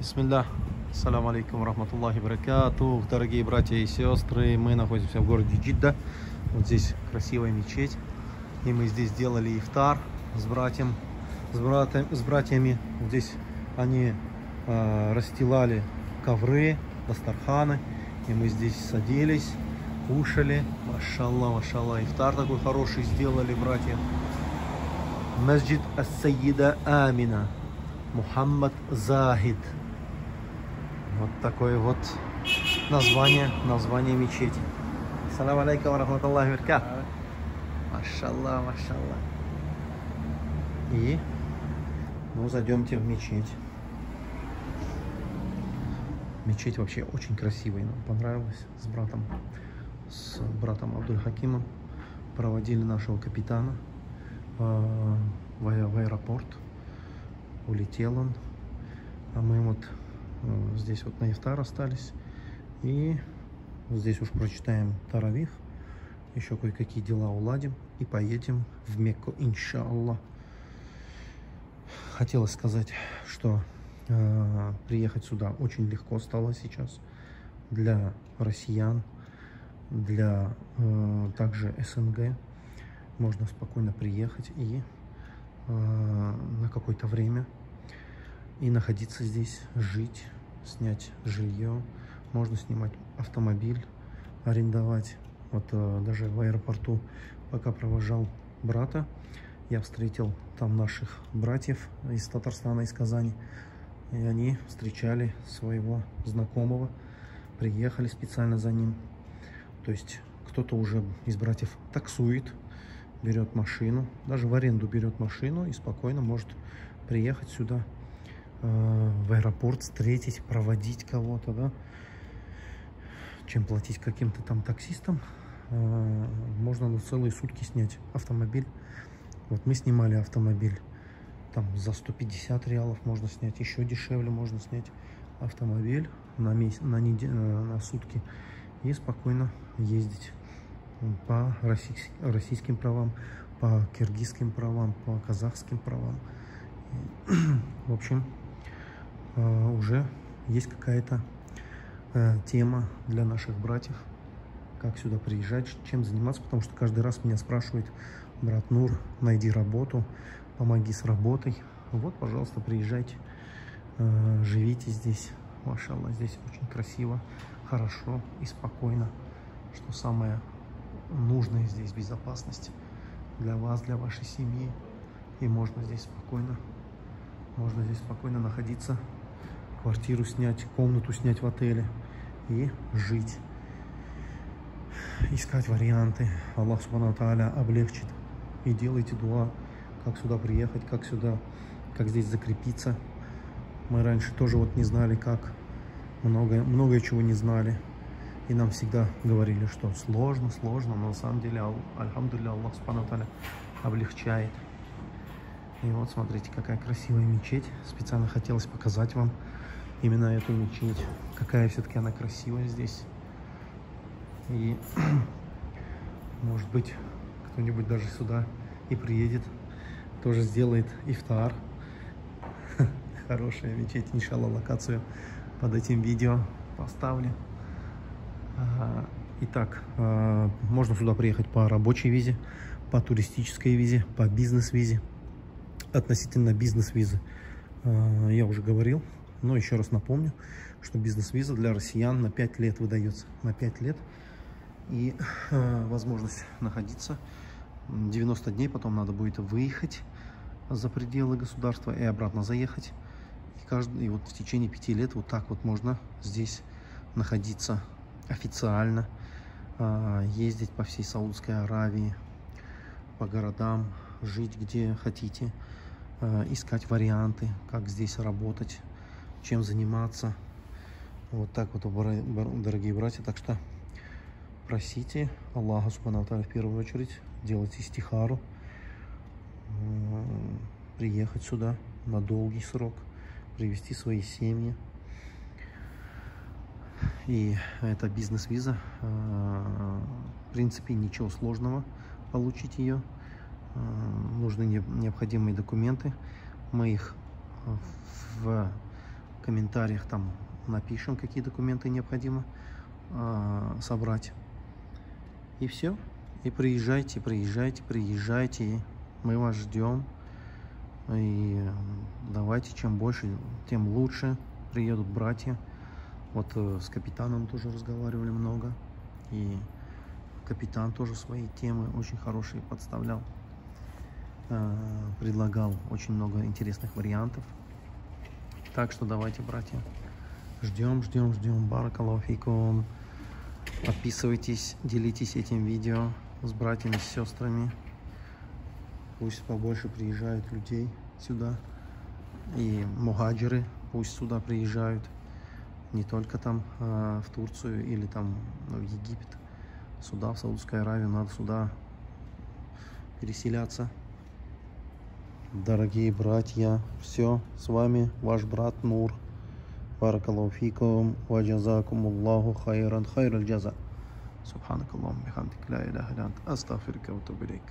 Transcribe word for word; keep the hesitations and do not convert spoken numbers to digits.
Бисмиллах, ассаламу алейкум, рахматуллахи баракатух. Дорогие братья и сестры, мы находимся в городе Джидда. Вот здесь красивая мечеть. И мы здесь делали ифтар с братьем, с, братья, с братьями. Здесь они э, расстилали ковры, дастарханы. И мы здесь садились, кушали. Машалла, машалла, ифтар такой хороший сделали братья. Масжид ас-Сайида Амина, Мухаммад Захид. Вот такое вот название, название мечети. Ассаламу алейкум, рахматуллахи баракатух. Машалла, машалла. И, ну, зайдемте в мечеть. Мечеть вообще очень красивая, нам понравилась с братом, с братом Абдуль-Хакимом. Проводили нашего капитана э, в аэропорт. Улетел он, а мы вот здесь вот на ифтар остались, и здесь уж прочитаем таравих, еще кое-какие дела уладим и поедем в Мекку, иншаллах. Хотелось сказать, что э, приехать сюда очень легко стало сейчас для россиян, для э, также СНГ. Можно спокойно приехать и э, на какое-то время и находиться здесь, жить, снять жилье. Можно снимать автомобиль, арендовать. Вот э, даже в аэропорту, пока провожал брата, я встретил там наших братьев из Татарстана, из Казани. И они встречали своего знакомого, приехали специально за ним. То есть кто-то уже из братьев таксует, берет машину, даже в аренду берет машину и спокойно может приехать сюда, в аэропорт встретить, проводить кого-то, да, чем платить каким-то там таксистам. Можно на целые сутки снять автомобиль. Вот мы снимали автомобиль, там за сто пятьдесят реалов можно снять, еще дешевле можно снять автомобиль на, месяц, на, неделю, на сутки и спокойно ездить по российским правам, по киргизским правам, по казахским правам. В общем, Uh, уже есть какая-то uh, тема для наших братьев, как сюда приезжать, чем заниматься, потому что каждый раз меня спрашивает: брат Нур, найди работу, помоги с работой. Вот, пожалуйста, приезжайте, uh, живите здесь, машалла, здесь очень красиво, хорошо и спокойно, что самое нужное здесь — безопасность для вас, для вашей семьи, и можно здесь спокойно, можно здесь спокойно находиться, квартиру снять, комнату снять в отеле и жить, искать варианты. Аллах субхану тааля облегчит. И делайте дуа, как сюда приехать, как сюда, как здесь закрепиться. Мы раньше тоже вот не знали как, многое, многое чего не знали. И нам всегда говорили, что сложно, сложно, но на самом деле, альхамдулилля, Аллах субхану тааля облегчает. И вот смотрите, какая красивая мечеть. Специально хотелось показать вам именно эту мечеть. Какая все-таки она красивая здесь. И может быть, кто-нибудь даже сюда и приедет, тоже сделает ифтар. Хорошая мечеть. Иншалла, локацию под этим видео поставлю. Итак, можно сюда приехать по рабочей визе, по туристической визе, по бизнес-визе. Относительно бизнес-визы я уже говорил, но еще раз напомню, что бизнес-виза для россиян на пять лет выдается, на пять лет, и возможность находиться девяносто дней, потом надо будет выехать за пределы государства и обратно заехать, и, каждый, и вот в течение пяти лет вот так вот можно здесь находиться официально, ездить по всей Саудовской Аравии, по городам, жить где хотите, э, искать варианты, как здесь работать, чем заниматься. Вот так вот, дорогие братья. Так что просите Аллаха субхану тааля в первую очередь, делайте истихару, э, приехать сюда на долгий срок, привести свои семьи. И это бизнес-виза, э, в принципе ничего сложного получить ее. Нужны необходимые документы. Мы их в в комментариях там напишем, какие документы необходимо э, собрать. И все. И приезжайте, приезжайте, приезжайте. Мы вас ждем. И давайте, чем больше, тем лучше. Приедут братья. Вот э, с капитаном тоже разговаривали много. И капитан тоже свои темы очень хорошие подставлял. Э, предлагал очень много интересных вариантов. Так что давайте, братья. Ждем, ждем, ждем. Баракаллаху фикум. Подписывайтесь, делитесь этим видео с братьями, с сестрами. Пусть побольше приезжают людей сюда. И мухаджиры пусть сюда приезжают. Не только там э, в Турцию или там в Египет. Сюда, в Саудовскую Аравию, надо сюда переселяться. Дорогие братья, все, с вами ваш брат Нур. Баракаллаху фикум, ва джазакумуллаху хайран хайраль джаза. Субханакаллахумма бихамдик, ла иляха илля ант, астагфирука ва атубу илейк.